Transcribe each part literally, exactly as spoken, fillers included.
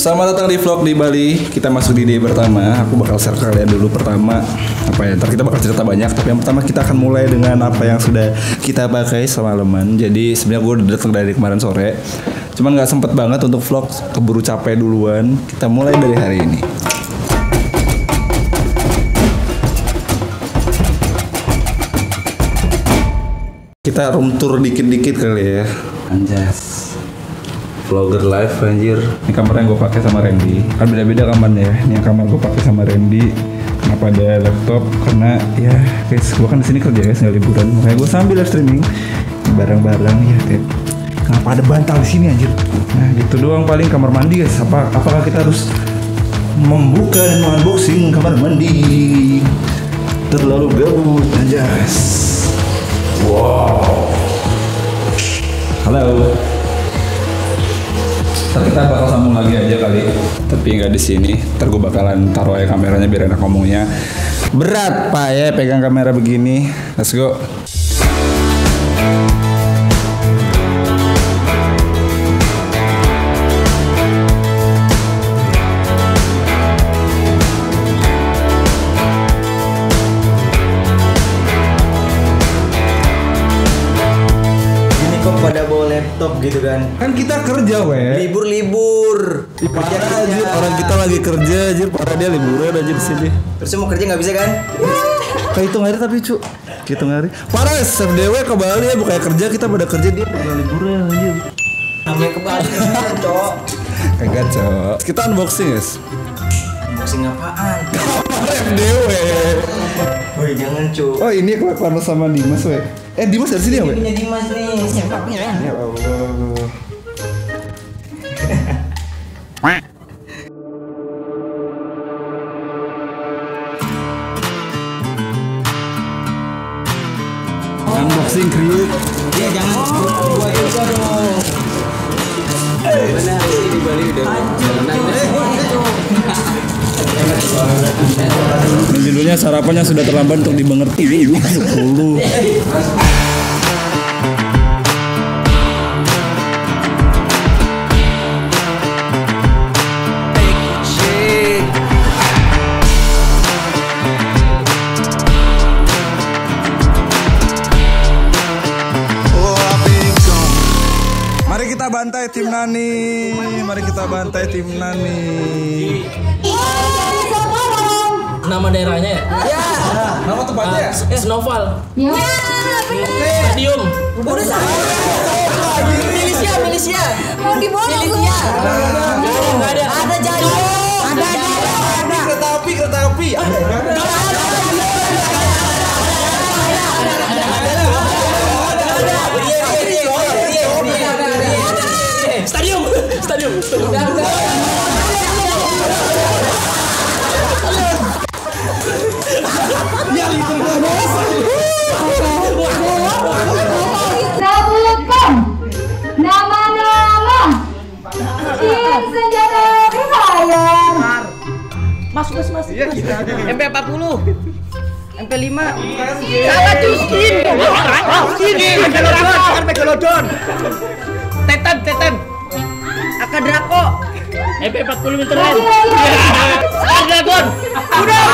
Selamat datang di vlog di Bali. Kita masuk di day pertama. Aku bakal share kalian dulu pertama apa ya. Ntar kita bakal cerita banyak. Tapi yang pertama kita akan mulai dengan apa yang sudah kita pakai semalaman. Jadi sebenarnya gue udah datang dari kemarin sore. Cuman nggak sempet banget untuk vlog, keburu capek duluan. Kita mulai dari hari ini. Kita room tour dikit-dikit kali ya. Anjas. Vlogger live anjir. Ini kamar yang gue pakai sama Randy. Kan beda-beda kamarnya ya. Ini yang kamar gue pakai sama Randy. Kenapa ada laptop? Karena ya guys, gue kan di sini kerja guys, nggak liburan. Makanya gue sambil live streaming barang-barang ya. Tip. Kenapa ada bantal di sini anjir? Nah gitu doang paling kamar mandi guys. Apa apakah kita harus membuka dan unboxing kamar mandi? Terlalu gabut aja. Wow. Halo. Ntar kita bakal sambung lagi aja kali, tapi nggak di sini. Ntar gue bakalan taruh aja kameranya biar enak ngomongnya. Berat pak ya pegang kamera begini. Let's go. Gitu kan, kan kita kerja weh, libur-libur parah kerja. Anjir, orang kita lagi kerja anjir, parah dia liburan aja di sini. Terus mau kerja nggak bisa kan? Kehitung hari tapi cu, kehitung hari parah S D W ke Bali ya, bukannya kerja, kita pada kerja dia pada liburan anjir. Namanya ke Bali kan cok, kagak cok. Kita unboxing guys. Unboxing apaan? S D W. Woi jangan cu. Oh ini kelakuan sama Dimas weh. Eh Dimas dari sini ya, Mbak? Punya Dimas nih, siapapnya ya? Ya Allah. Unboxing kriuk. Ya jangan gua itu dong. Benar sih di Bali udah jalanan. Judulnya sarapannya sudah terlambat untuk dimengerti. Dulu. Mari kita bantai tim Nani. Mari kita bantai tim Nani. Nama daerahnya ya? Ya. Nah, nama tempatnya? Uh, Snowfall. Ya, bener. Stadium. Udah sama. Milisia, Milisia. Mau dibawa Milisia. Enggak ada. Ada Jayu. Ada ada. Kereta api, kereta api. Ada. Ada. Ada. Stadium. Stadium. Sabukan nama-nama tim senjata kesayangan. Masuk mas mas. M P empat puluh, M P lima. Sama Justin. Justin. Megalodon, Megalodon. Titan, Titan. Akadrako. M P empat puluh meter. Dragon. Udah.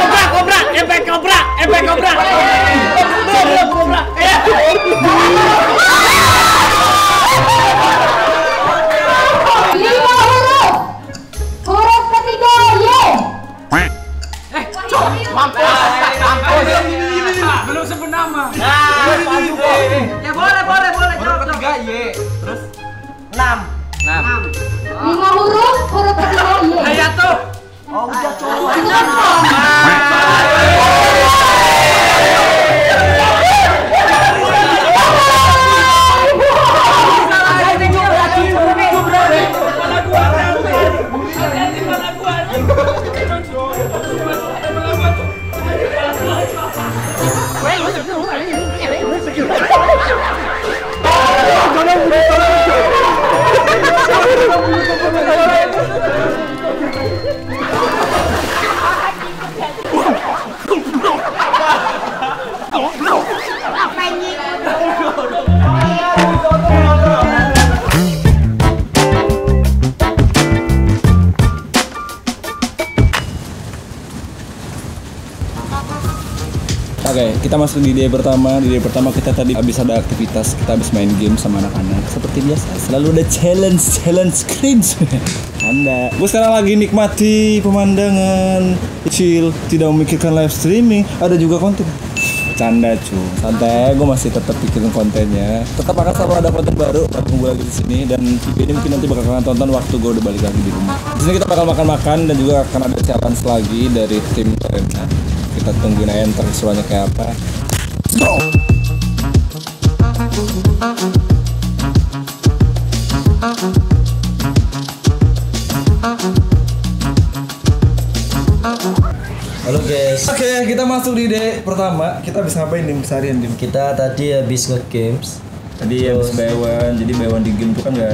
Kobra, kobra, M P kobra, M P kobra. Kobra, kobra. Lima huruf, huruf ketiga Y. Eh, cok, mampus, mampus. Belum sebut nama. Ya boleh, boleh, boleh. Huruf ketiga Y. Terus enam, enam. Lima huruf, huruf ketiga Y. Hayato. Oh udah cowok. Wah, Kita masuk di day pertama. Di day pertama kita tadi habis ada aktivitas, kita habis main game sama anak-anak. Seperti biasa, selalu ada challenge, challenge cringe. Anda. Gue sekarang lagi nikmati pemandangan, chill, tidak memikirkan live streaming. Ada juga konten. Canda cuy, santai. Gue masih tetap pikirin kontennya. Tetap akan selalu ada konten baru. Tunggu lagi di sini dan video ini mungkin nanti bakal kalian tonton waktu gue udah balik lagi di rumah. Di sini kita bakal makan-makan dan juga akan ada challenge lagi dari tim Arena. Kita tungguin aja ntar seruannya kayak apa. Let's go! Halo guys. Oke, okay, kita masuk di day pertama. Kita habis ngapain nih seharian, Dim? Kita tadi habis nge-games. Tadi habis baywan. Jadi baywan di game tuh kan enggak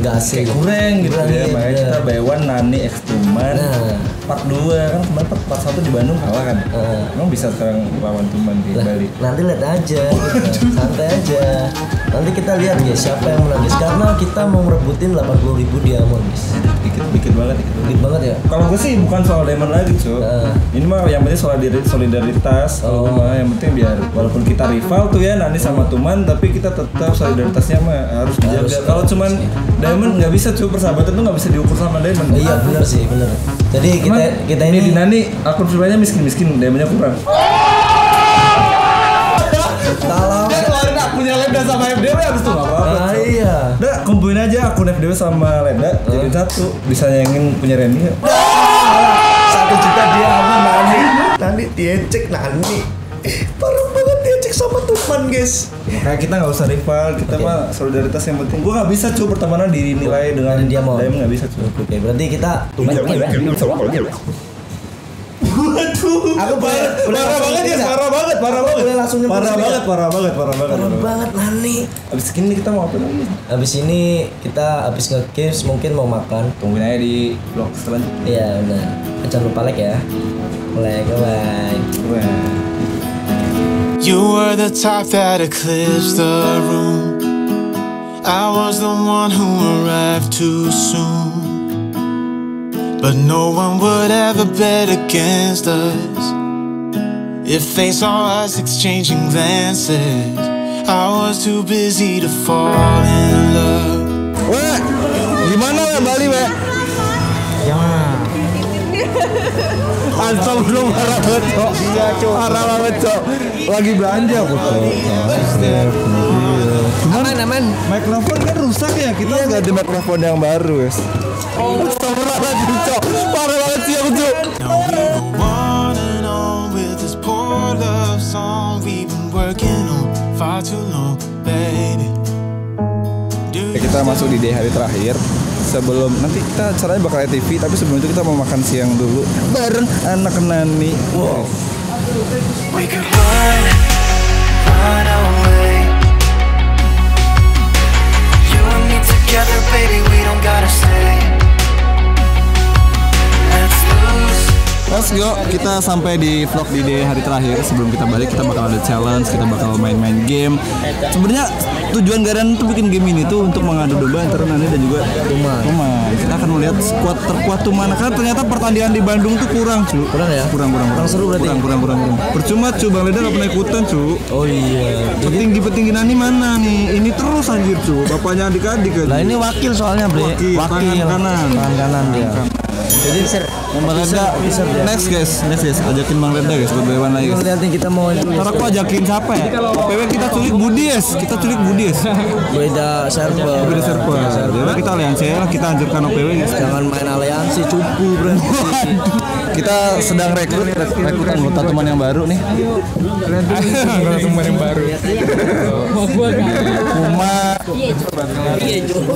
enggak asik. Kayak kurang gitu ya. Makanya kita baywan Nani X Tuman. Nah, part dua kan kemarin part, part satu di Bandung kalah kan. Uh. Emang bisa sekarang lawan Tuman di Bali. Nanti lihat aja. Gitu. Santai aja. Nanti kita lihat ya siapa yang menang, karena kita mau merebutin delapan puluh ribu diamond, guys. Dikit, dikit banget, dikit, dikit banget ya. Kalau gue sih bukan soal diamond lagi, cuy. Nah. Ini mah yang penting soal solidaritas. Oh. Mah yang penting biar walaupun kita rival tuh ya, nanti sama Tuman, tapi kita tetap solidaritasnya mah harus dijaga. Kalau cuman diamond nggak bisa, cuy, persahabatan tuh nggak bisa diukur sama diamond. Iya, benar sih, benar. Jadi kita Cuman, kita ini, ini di Nani akun pribadinya miskin-miskin, diamondnya kurang. Punya Leda sama F D W abis itu nggak apa-apa. Ah iya. Udah kumpulin aja akun F D W sama Leda uh. jadi satu. Bisa nyayangin punya Randy nggak? Satu juta dia sama Nani. Nani dia cek Nani. Parah banget dia cek sama Tuman, guys. Makanya kita nggak usah rival. Kita okay. mah solidaritas yang penting. Gua nggak bisa cuy pertemanan dinilai dengan dia mau. Dia nggak bisa cuy. Oke okay, berarti kita. Tuman. Waduh, aku parah, parah banget ya, parah banget, parah banget, parah banget, parah banget, parah banget, parah banget, parah banget, Nani. Abis ini kita mau apa lagi? Abis ini kita abis nge-games mungkin mau makan. Tungguin aja di vlog selanjutnya. Iya, benar. Jangan lupa like ya. Like, like, like. You were the type that eclipsed the room. I was the one who arrived too soon. But no one would ever bet against us. If they saw us exchanging glances, I was too busy to fall in love. Weh, gimana weh Bali weh? Gimana? Antum belum marah banget cok. Marah banget cok. Lagi belanja aku cok. Cuman aman, mikrofon kan rusak ya. Kita nggak ada mikrofon yang baru wes. Oh, parah banget cok. Parah banget sih aku cok. Kita masuk di day hari terakhir. Sebelum nanti kita acaranya bakal ada T V, tapi sebelum itu kita mau makan siang dulu bareng anak Nani. Wow. We can run, run away. You and me together, baby, we don't gotta stay. Let's lose. Let's go. Kita sampai di vlog di day hari terakhir. Sebelum kita balik, kita bakal ada challenge, kita bakal main-main game. Sebenarnya tujuan Garan tuh bikin game ini tuh untuk mengadu domba antara Nani dan juga Tuman. Tuman. Kita akan melihat skuad terkuat Tuman. Karena ternyata pertandingan di Bandung tuh kurang, cu. Kurang ya? Kurang, kurang, kurang. Seru berarti. Kurang, kurang, kurang, kurang. Percuma, cu. Bang Leda gak pernah ikutan, cu. Oh iya. Petinggi-petinggi Nani mana nih? Ini terus anjir, cu. Bapaknya adik-adik aja. Nah, ini wakil soalnya, Bre. Wakil. Wakil. Tangan kanan. Tangan kanan dia. Jadi ser Bang Leda next guys, next guys, ajakin Bang Leda guys, berdewan lagi guys. Nanti kita mau ntar aku ajakin siapa ya? P W kita culik Budies, kita culik Budies. Beda server. Beda server. Jadi kita aliansi lah, kita hancurkan O P W guys. Jangan main aliansi, cupu bro. Kita sedang rekrut rekrut anggota Tuman yang baru nih. Anggota Tuman yang baru. Puma.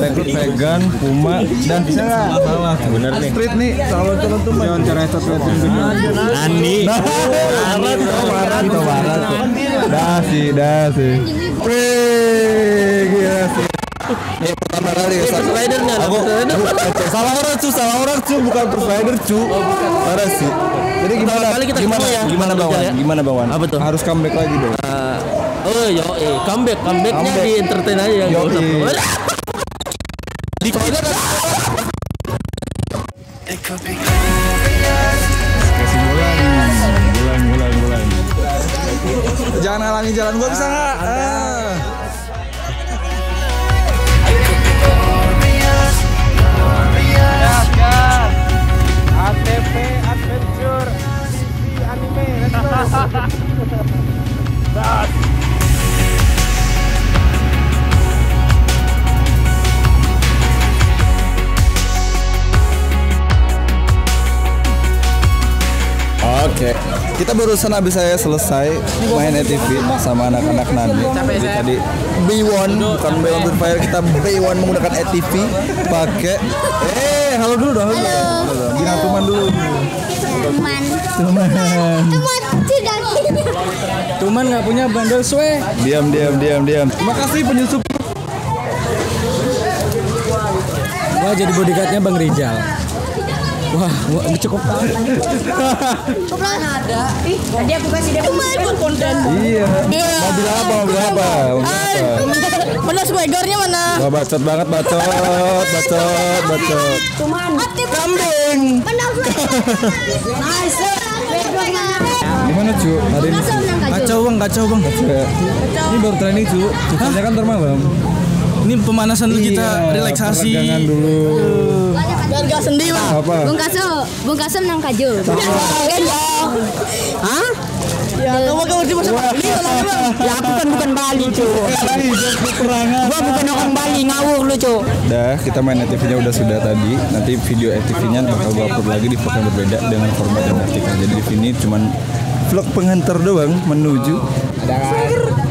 Rekrut Vegan, Puma dan salah bener nih. Nih, calon calon Tuman. Jangan cerai satu Nani. Barat, barat, barat. Dah sih, dah sih. Wih, gila sih. Ini pertama kali. Perspidernya. Aku salah orang cu, salah orang cu, bukan perspider cu. Parah sih. Jadi gimana? Gimana ya? Gimana bawan? Gimana bawan? Apa tuh? Harus comeback lagi dong. Oh yo, comeback, comebacknya di entertain aja. Yo. Di Kasih bulan, bulan, bulan, bulan. Jangan halangi jalan gue, bisa nggak? Ah. A T P Adventure T V Anime. Oke, kita barusan habis saya selesai main A T V sama anak-anak Nandi. Jadi tadi Baywon, bukan Baywon Fire, kita Baywon menggunakan A T V pakai. Eh, halo dulu dong. Gina Tuman dulu. Tuman. Tuman. Tuman nggak punya bandel swe. Diam, diam, diam, diam. Terima kasih penyusup. Wah, jadi bodyguardnya Bang Rizal. Wah, wah, cukup banget. Cukup ada. Ih, tadi aku kasih dia konten. Iya. Mobil apa? Mobil apa? Mana swaggernya mana? Wah, bacot banget, bacot, bacot, bacot. Cuman kambing. Nice. Gimana, Cu? Hari ini kacau, Bang, kacau, Bang. Ini baru training, Cu. Cukup kan termal, Bang. Ini pemanasan kita, relaksasi. Jangan dulu. Biar gak sendi, Bang. Apa? Bung Kaso, Bung Kaso menang kaju. Hah? Ya, kamu kamu di masa Bali lah, Bang. Ya, aku kan bukan Bali, Cuk. Gua bukan orang Bali, ngawur lu, Cuk. Dah, kita main A T V-nya udah sudah tadi. Nanti video A T V-nya bakal gua upload lagi di vlog yang berbeda dengan format yang artikel. Jadi di sini cuman vlog pengantar doang menuju. Ada kan?